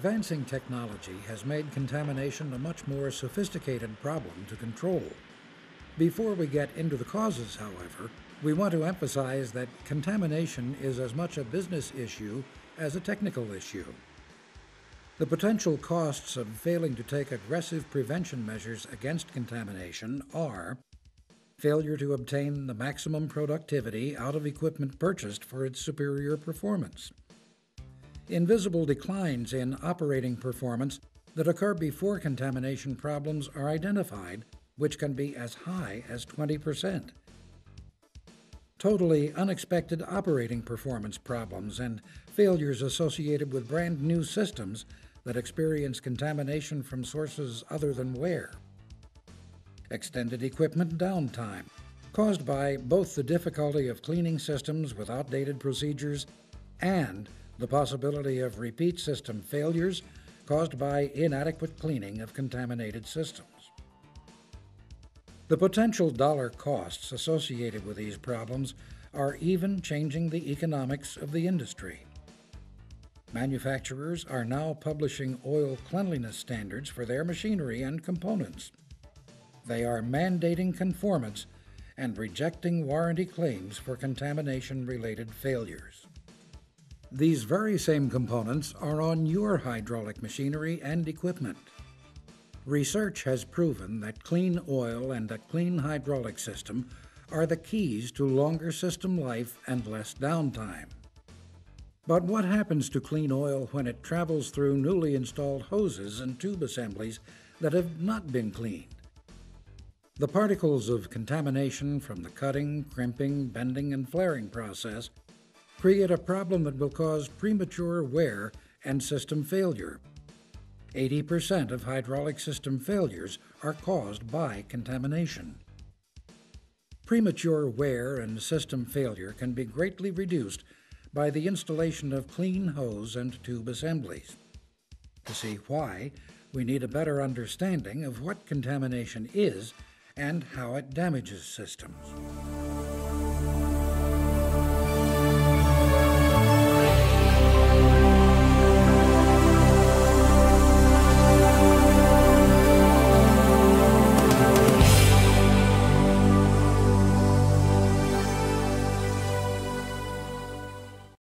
Advancing technology has made contamination a much more sophisticated problem to control. Before we get into the causes, however, we want to emphasize that contamination is as much a business issue as a technical issue. The potential costs of failing to take aggressive prevention measures against contamination are failure to obtain the maximum productivity out of equipment purchased for its superior performance, invisible declines in operating performance that occur before contamination problems are identified, which can be as high as 20%. Totally unexpected operating performance problems and failures associated with brand new systems that experience contamination from sources other than wear. Extended equipment downtime, caused by both the difficulty of cleaning systems with outdated procedures and the possibility of repeat system failures caused by inadequate cleaning of contaminated systems. The potential dollar costs associated with these problems are even changing the economics of the industry. Manufacturers are now publishing oil cleanliness standards for their machinery and components. They are mandating conformance and rejecting warranty claims for contamination-related failures. These very same components are on your hydraulic machinery and equipment. Research has proven that clean oil and a clean hydraulic system are the keys to longer system life and less downtime. But what happens to clean oil when it travels through newly installed hoses and tube assemblies that have not been cleaned? The particles of contamination from the cutting, crimping, bending, and flaring process create a problem that will cause premature wear and system failure. 80% of hydraulic system failures are caused by contamination. Premature wear and system failure can be greatly reduced by the installation of clean hose and tube assemblies. To see why, we need a better understanding of what contamination is and how it damages systems.